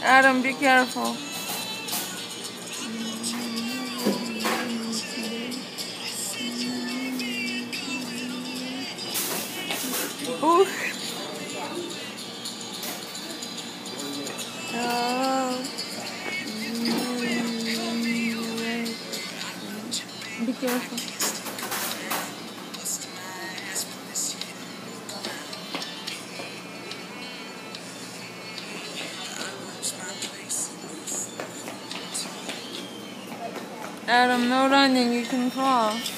Adam, be careful. Ooh. Oh. Be careful. Adam, no running, you can fall.